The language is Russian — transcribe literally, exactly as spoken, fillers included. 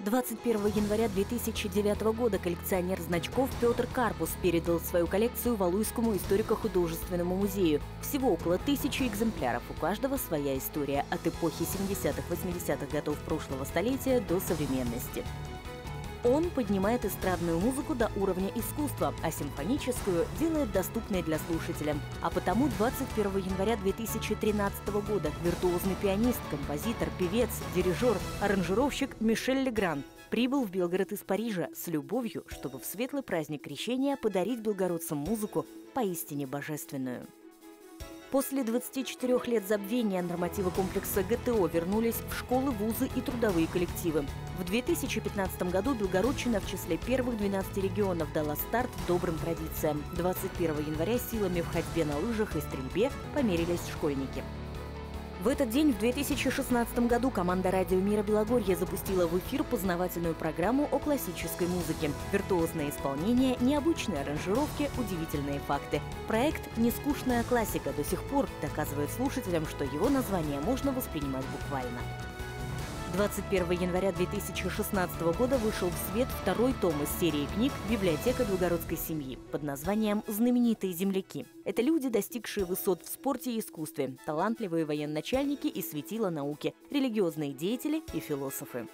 двадцать первого января две тысячи девятого года коллекционер значков Петр Карпус передал свою коллекцию Валуйскому историко-художественному музею. Всего около тысячи экземпляров, у каждого своя история от эпохи семидесятых-восьмидесятых годов прошлого столетия до современности. Он поднимает эстрадную музыку до уровня искусства, а симфоническую делает доступной для слушателя. А потому двадцать первого января две тысячи тринадцатого года виртуозный пианист, композитор, певец, дирижер, аранжировщик Мишель Легран прибыл в Белгород из Парижа с любовью, чтобы в светлый праздник Крещения подарить белгородцам музыку поистине божественную. После двадцати четырёх лет забвения нормативы комплекса ГТО вернулись в школы, вузы и трудовые коллективы. В две тысячи пятнадцатом году Белгородщина в числе первых двенадцати регионов дала старт добрым традициям. двадцать первого января силами в ходьбе на лыжах и стрельбе померились школьники. В этот день, в две тысячи шестнадцатом году, команда радио «Мира Белогорья» запустила в эфир познавательную программу о классической музыке. Виртуозное исполнение, необычные аранжировки, удивительные факты. Проект «Нескучная классика» до сих пор доказывает слушателям, что его название можно воспринимать буквально. двадцать первого января две тысячи шестнадцатого года вышел в свет второй том из серии книг «Библиотека Белгородской семьи» под названием «Знаменитые земляки». Это люди, достигшие высот в спорте и искусстве, талантливые военачальники и светила науки, религиозные деятели и философы.